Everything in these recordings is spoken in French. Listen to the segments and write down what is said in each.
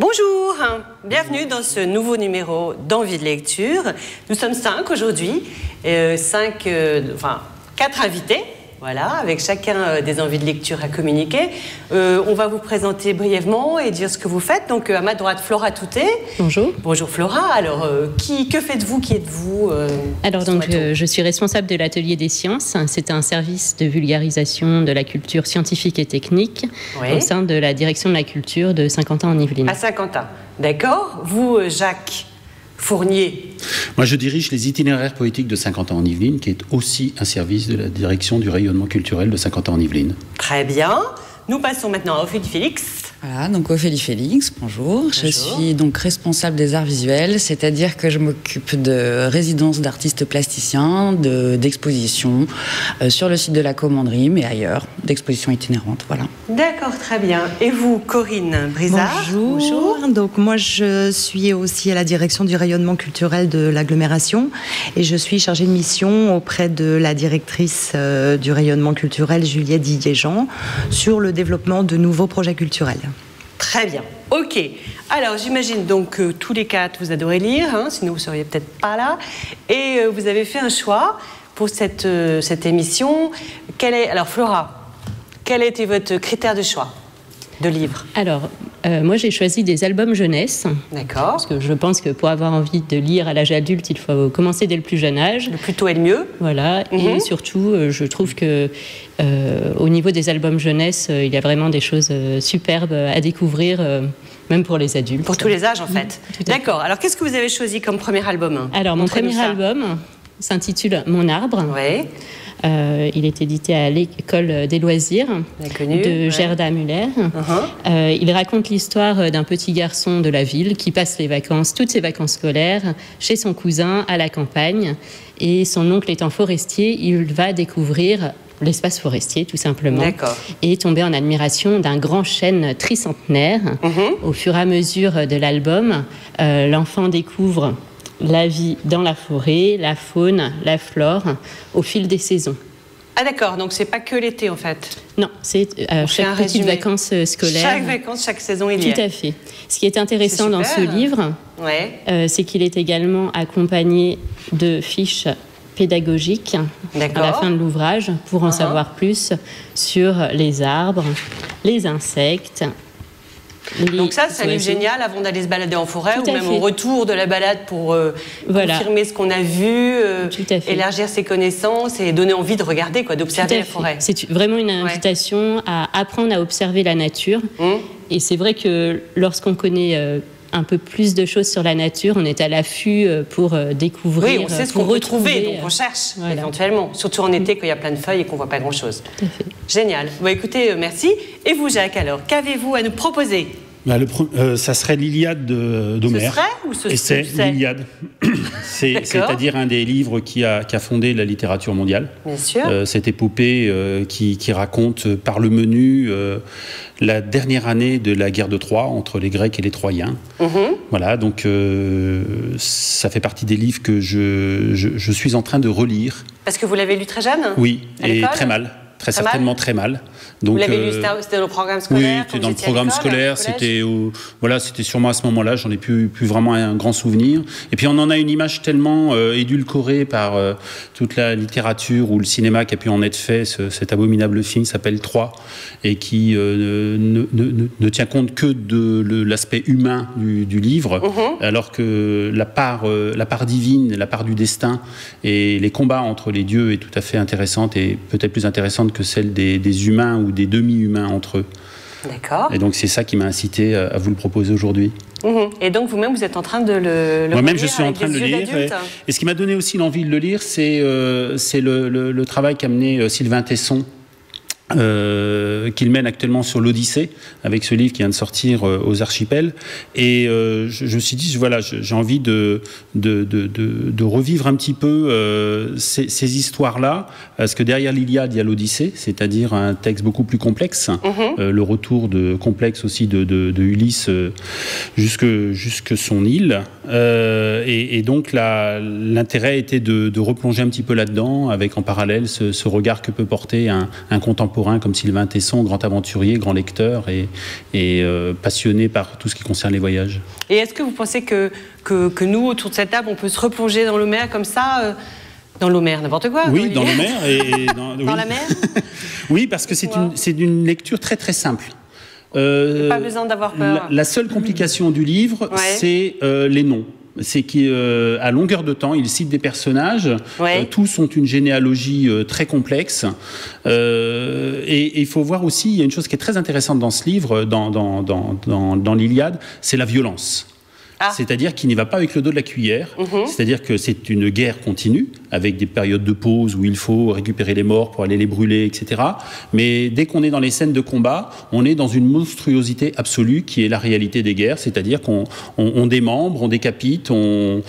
Bonjour, bienvenue dans ce nouveau numéro d'Envie de lecture. Nous sommes cinq aujourd'hui, quatre invités, voilà, avec chacun des envies de lecture à communiquer. On va vous présenter brièvement et dire ce que vous faites. Donc à ma droite, Flora Toutet. Bonjour. Bonjour Flora. Alors que faites-vous? Qui êtes-vous? Alors donc je suis responsable de l'atelier des sciences. C'est un service de vulgarisation de la culture scientifique et technique, oui, au sein de la direction de la culture de Saint-Quentin-en-Yvelines. À Saint-Quentin, d'accord. Vous, Jacques Fournier. Moi, je dirige les itinéraires poétiques de Saint-Quentin-en-Yvelines, qui est aussi un service de la direction du rayonnement culturel de Saint-Quentin-en-Yvelines. Très bien. Nous passons maintenant à Ophélie Félix. Voilà, donc Ophélie Félix, bonjour. Bonjour. Je suis donc responsable des arts visuels, c'est-à-dire que je m'occupe de résidences d'artistes plasticiens, d'expositions sur le site de la Commanderie, mais ailleurs, d'expositions itinérantes, voilà. D'accord, très bien. Et vous, Corinne Brisard? Bonjour. Bonjour. Donc moi, je suis aussi à la direction du rayonnement culturel de l'agglomération et je suis chargée de mission auprès de la directrice du rayonnement culturel, Juliette Didierjean, sur le développement de nouveaux projets culturels. Très bien, ok. Alors j'imagine donc que tous les quatre vous adorez lire, hein, sinon vous ne seriez peut-être pas là. Et vous avez fait un choix pour cette émission. Alors Flora, quel a été votre critère de choix de livre? Alors moi j'ai choisi des albums jeunesse. D'accord. Parce que je pense que pour avoir envie de lire à l'âge adulte, il faut commencer dès le plus jeune âge. Le plus tôt est le mieux. Voilà, et surtout je trouve que... au niveau des albums jeunesse, il y a vraiment des choses superbes à découvrir, même pour les adultes. Pour tous les âges, en fait. Oui, d'accord. Alors, qu'est-ce que vous avez choisi comme premier album? Alors, mon premier album s'intitule « Mon arbre ». Oui. Il est édité à l'École des loisirs de Gerda Muller. Il raconte l'histoire d'un petit garçon de la ville qui passe les vacances, toutes ses vacances scolaires, chez son cousin à la campagne. Et son oncle étant forestier, il va découvrir l'espace forestier, tout simplement, et tomber en admiration d'un grand chêne tricentenaire. Au fur et à mesure de l'album, l'enfant découvre la vie dans la forêt, la faune, la flore, au fil des saisons. Ah d'accord, donc c'est pas que l'été en fait. Non, c'est chaque petite vacances scolaire. Chaque vacances, chaque saison il y a. Tout à fait. Ce qui est intéressant dans ce livre, c'est qu'il est également accompagné de fiches pédagogique à la fin de l'ouvrage pour en savoir plus sur les arbres, les insectes. Donc ça, c'est un livre génial avant d'aller se balader en forêt ou même au retour de la balade pour confirmer ce qu'on a vu, élargir ses connaissances et donner envie de regarder, d'observer la forêt. C'est vraiment une invitation à apprendre à observer la nature. Et c'est vrai que lorsqu'on connaît... un peu plus de choses sur la nature, on est à l'affût pour découvrir. Oui, on sait ce qu'on veut trouver, donc on cherche éventuellement, surtout en été quand il y a plein de feuilles et qu'on ne voit pas grand-chose. Génial. Bon, écoutez, merci. Et vous, Jacques, alors, qu'avez-vous à nous proposer? Ça serait l'Iliade d'Homère. C'est l'Iliade. C'est-à-dire un des livres qui a fondé la littérature mondiale. Bien sûr. Cette épopée qui raconte par le menu la dernière année de la guerre de Troie entre les Grecs et les Troyens. Voilà, donc ça fait partie des livres que je suis en train de relire. Parce que vous l'avez lu très jeune? Oui, et très mal. Très certainement très mal. Donc, vous l'avez lu, c'était dans le programme scolaire? Oui, c'était dans le programme scolaire, c'était voilà, sûrement à ce moment-là, j'en ai plus vraiment un grand souvenir. Et puis on en a une image tellement édulcorée par toute la littérature ou le cinéma qui a pu en être fait. Cet abominable film s'appelle « Troie » et qui ne tient compte que de l'aspect humain du livre, alors que la part divine, la part du destin et les combats entre les dieux est tout à fait intéressante et peut-être plus intéressante que celle des humains ou des demi-humains entre eux. D'accord. Et donc c'est ça qui m'a incité à vous le proposer aujourd'hui. Et donc vous-même vous êtes en train de le Moi-même je suis en train de le lire. Et ce qui m'a donné aussi l'envie de le lire, c'est le travail qu'a mené Sylvain Tesson, qu'il mène actuellement sur l'Odyssée, avec ce livre qui vient de sortir aux Archipels. Et je me suis dit, voilà, j'ai envie de revivre un petit peu ces histoires-là, parce que derrière l'Iliade, il y a l'Odyssée, c'est-à-dire un texte beaucoup plus complexe, le retour complexe aussi de Ulysse jusque son île. Et donc, l'intérêt était de replonger un petit peu là-dedans, avec en parallèle ce regard que peut porter un contemporain contemporains comme Sylvain Tesson, grand aventurier, grand lecteur et passionné par tout ce qui concerne les voyages. Et est-ce que vous pensez que nous, autour de cette table, on peut se replonger dans l'Homère comme ça dans l'Homère, n'importe quoi. Oui, dans l'Homère et dans, oui. Dans la mer. Oui, parce que c'est une lecture très très simple. Pas besoin d'avoir peur. La seule complication du livre, ouais, c'est les noms. C'est qu'à longueur de temps, il cite des personnages. Ouais. Tous ont une généalogie très complexe. Et il faut voir aussi, il y a une chose qui est très intéressante dans ce livre, dans l'Iliade, c'est la violence. Ah. C'est-à-dire qu'il n'y va pas avec le dos de la cuillère, c'est-à-dire que c'est une guerre continue, avec des périodes de pause où il faut récupérer les morts pour aller les brûler, etc. Mais dès qu'on est dans les scènes de combat, on est dans une monstruosité absolue qui est la réalité des guerres, c'est-à-dire qu'on démembre, on décapite, on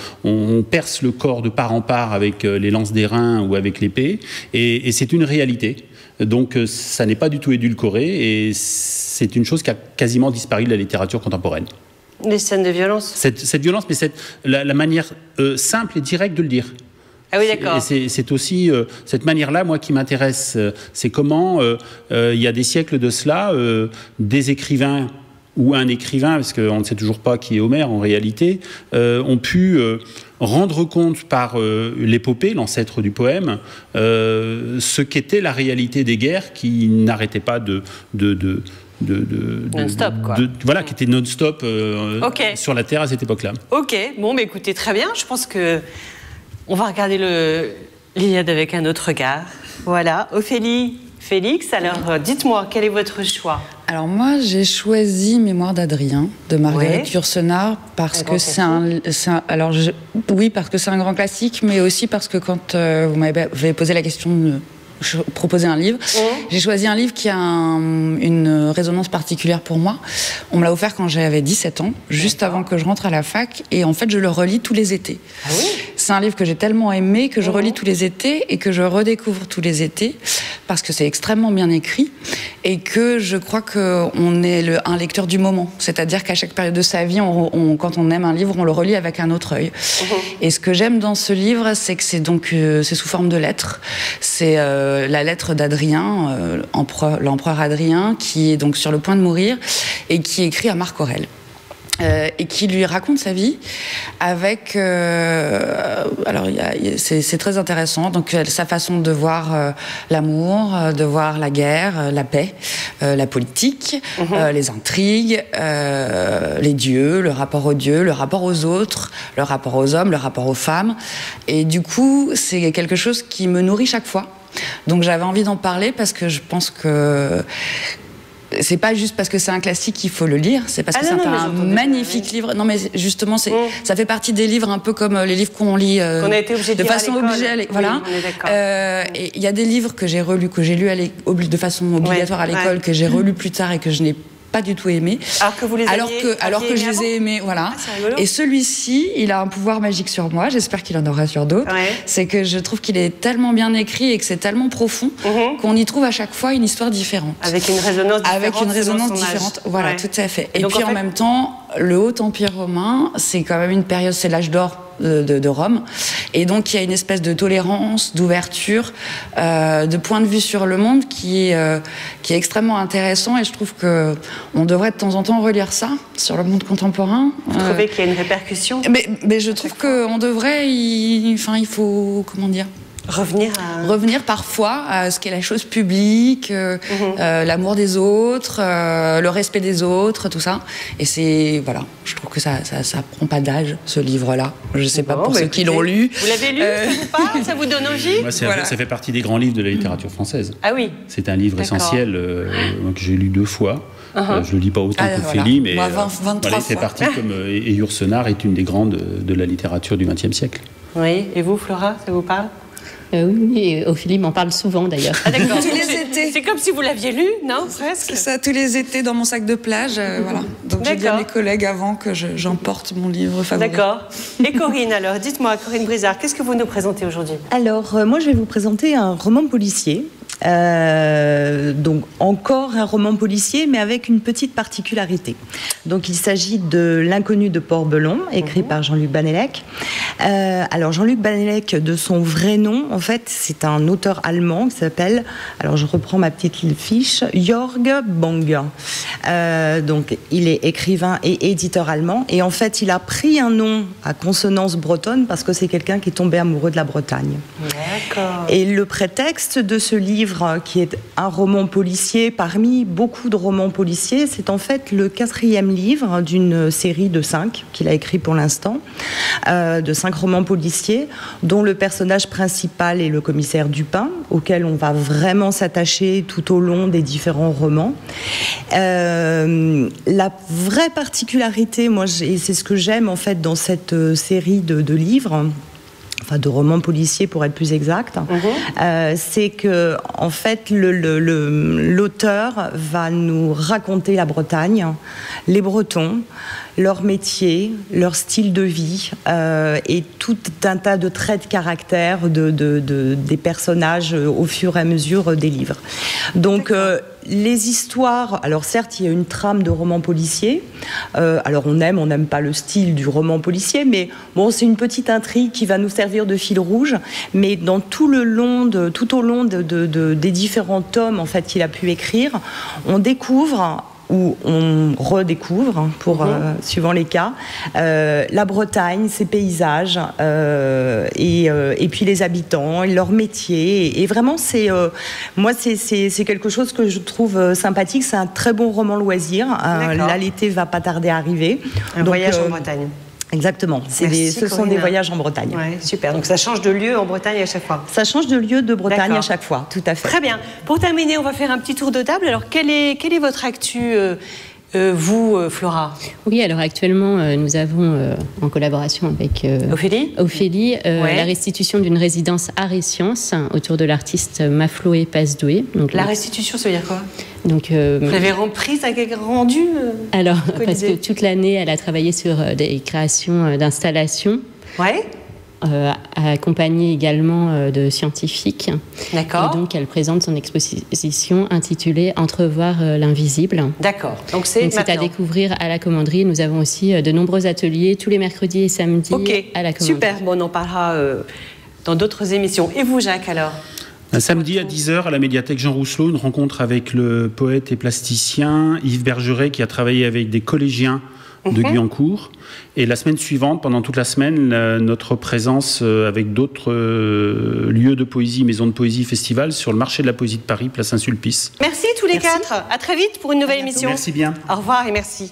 perce le corps de part en part avec les lances d'airain ou avec l'épée, et c'est une réalité. Donc ça n'est pas du tout édulcoré, et c'est une chose qui a quasiment disparu de la littérature contemporaine. Les scènes de violence. Cette violence, mais la manière simple et directe de le dire. Ah oui, d'accord. C'est aussi cette manière-là, moi, qui m'intéresse. C'est comment, il y a des siècles de cela, des écrivains ou un écrivain, parce qu'on ne sait toujours pas qui est Homère en réalité, ont pu rendre compte par l'épopée, l'ancêtre du poème, ce qu'était la réalité des guerres qui n'arrêtaient pas non-stop, quoi. Voilà, qui était non-stop sur la Terre à cette époque-là. Ok, bon, mais écoutez, très bien. Je pense que on va regarder l'Iliade avec un autre regard. Voilà, Ophélie Félix, alors dites-moi, quel est votre choix? Alors moi, j'ai choisi Mémoire d'Adrien, de Marguerite Yourcenar, parce que c'est un grand classique, mais aussi parce que quand vous m'avez posé la question de... Je proposais un livre. J'ai choisi un livre qui a une résonance particulière pour moi. On me l'a offert quand j'avais 17 ans, juste avant que je rentre à la fac. Et en fait, je le relis tous les étés. Ah oui? C'est un livre que j'ai tellement aimé que je relis tous les étés et que je redécouvre tous les étés parce que c'est extrêmement bien écrit et que je crois qu'on est un lecteur du moment. C'est-à-dire qu'à chaque période de sa vie, quand on aime un livre, on le relit avec un autre œil. Et ce que j'aime dans ce livre, c'est que c'est sous forme de lettres. C'est... la lettre d'Adrien, l'empereur Adrien, qui est donc sur le point de mourir et qui écrit à Marc Aurèle. Et qui lui raconte sa vie avec... alors, c'est très intéressant. Donc, sa façon de voir l'amour, de voir la guerre, la paix, la politique, les intrigues, les dieux, le rapport aux autres, le rapport aux hommes, le rapport aux femmes. Et du coup, c'est quelque chose qui me nourrit chaque fois. Donc j'avais envie d'en parler parce que je pense que c'est pas juste parce que c'est un classique qu'il faut le lire, c'est parce que c'est un magnifique livre. Non mais justement, ça fait partie des livres un peu comme les livres qu'on lit de façon obligée. Voilà. Et il y a des livres que j'ai relus, que j'ai lus de façon obligatoire à l'école, que j'ai relus plus tard et que je n'ai pas du tout aimé. Alors que vous les aimiez, alors que je les ai aimés, voilà. Ah, et celui-ci, il a un pouvoir magique sur moi, j'espère qu'il en aura sur d'autres. Ouais. C'est que je trouve qu'il est tellement bien écrit et que c'est tellement profond qu'on y trouve à chaque fois une histoire différente. Avec une résonance différente. Avec une résonance différente, voilà, tout à fait. Et donc, puis en même temps, le Haut Empire romain, c'est quand même une période, c'est l'âge d'or de Rome. Et donc, il y a une espèce de tolérance, d'ouverture, de point de vue sur le monde qui est extrêmement intéressant. Et je trouve qu'on devrait de temps en temps relire ça sur le monde contemporain. Vous trouvez qu'il y a une répercussion? Mais je trouve qu'on devrait... il faut... Comment dire? Revenir parfois à ce qu'est la chose publique, l'amour des autres, le respect des autres, tout ça. Et c'est... Voilà. Je trouve que ça prend pas d'âge, ce livre-là. Je sais pas pour ceux qui l'ont lu. Vous l'avez lu, ça vous parle? Ça vous donne envie? Ça fait partie des grands livres de la littérature française. Ah oui. C'est un livre essentiel que j'ai lu 2 fois. Je le lis pas autant qu'Ophélie, mais... 23 fois. C'est parti comme... Et Yourcenar est une des grandes de la littérature du XXe siècle. Oui. Et vous, Flora, ça vous parle? Oui, et Ophélie m'en parle souvent d'ailleurs. Ah d'accord, tous les étés. C'est comme si vous l'aviez lu, non? Presque. C'est ça, tous les étés dans mon sac de plage, voilà. Donc j'ai dit à mes collègues avant que j'emporte mon livre favori. D'accord. Et Corinne alors, dites-moi, Corinne Brisard, qu'est-ce que vous nous présentez aujourd'hui? Alors, moi je vais vous présenter un roman policier Donc encore un roman policier, mais avec une petite particularité. Donc il s'agit de L'Inconnu de Port Bélon, écrit par Jean-Luc Bannalec. Alors Jean-Luc Bannalec, de son vrai nom, en fait, c'est un auteur allemand qui s'appelle, alors je reprends ma petite fiche, Jörg Bang. Donc il est écrivain et éditeur allemand, et en fait il a pris un nom à consonance bretonne parce que c'est quelqu'un qui est tombé amoureux de la Bretagne. D'accord. Et le prétexte de ce livre, qui est un roman policier parmi beaucoup de romans policiers, c'est en fait le 4e livre d'une série de 5 qu'il a écrit pour l'instant, de 5 romans policiers dont le personnage principal est le commissaire Dupin, auquel on va vraiment s'attacher tout au long des différents romans. La vraie particularité, moi, et c'est ce que j'aime en fait dans cette série de livres, enfin de romans policiers pour être plus exact, c'est que en fait l'auteur va nous raconter la Bretagne, les Bretons, leur métier, leur style de vie, et tout un tas de traits de caractère des personnages au fur et à mesure des livres. Donc les histoires, alors certes il y a une trame de roman policier, alors on n'aime pas le style du roman policier, mais bon, c'est une petite intrigue qui va nous servir de fil rouge, mais dans tout au long des différents tomes en fait qu'il a pu écrire, on découvre où on redécouvre, pour, suivant les cas, la Bretagne, ses paysages, et puis les habitants, leur métier. Et vraiment, c'est moi, c'est quelque chose que je trouve sympathique. C'est un très bon roman loisir. Là, l'été va pas tarder à arriver. Un voyage en Bretagne. Exactement, ce sont des voyages en Bretagne. Ouais, super, donc ça change de lieu en Bretagne à chaque fois. Ça change de lieu de Bretagne à chaque fois, tout à fait. Très bien, pour terminer on va faire un petit tour de table. Alors quelle est votre actu, vous, Flora? Oui, alors actuellement nous avons, en collaboration avec Ophélie, la restitution d'une résidence art et sciences autour de l'artiste Mafloé Pasdoué. Donc, la restitution, ça veut dire quoi? Donc, vous l'avez reprise à quel rendu? Alors, parce que toute l'année, elle a travaillé sur des créations d'installations. Ouais. Accompagnée également de scientifiques. D'accord. Et donc, elle présente son exposition intitulée « Entrevoir l'invisible ». D'accord. Donc, c'est à découvrir à la Commanderie. Nous avons aussi de nombreux ateliers tous les mercredis et samedis à la Commanderie. Super. Bon, on en parlera dans d'autres émissions. Et vous, Jacques, alors? Un samedi à 10h à la médiathèque Jean Rousselot, une rencontre avec le poète et plasticien Yves Bergeret, qui a travaillé avec des collégiens de Guyancourt. Et la semaine suivante, pendant toute la semaine, notre présence avec d'autres lieux de poésie, maisons de poésie, festivals, sur le marché de la poésie de Paris, place Saint-Sulpice. Merci tous les 4. À très vite pour une nouvelle émission. Merci bien. Au revoir et merci.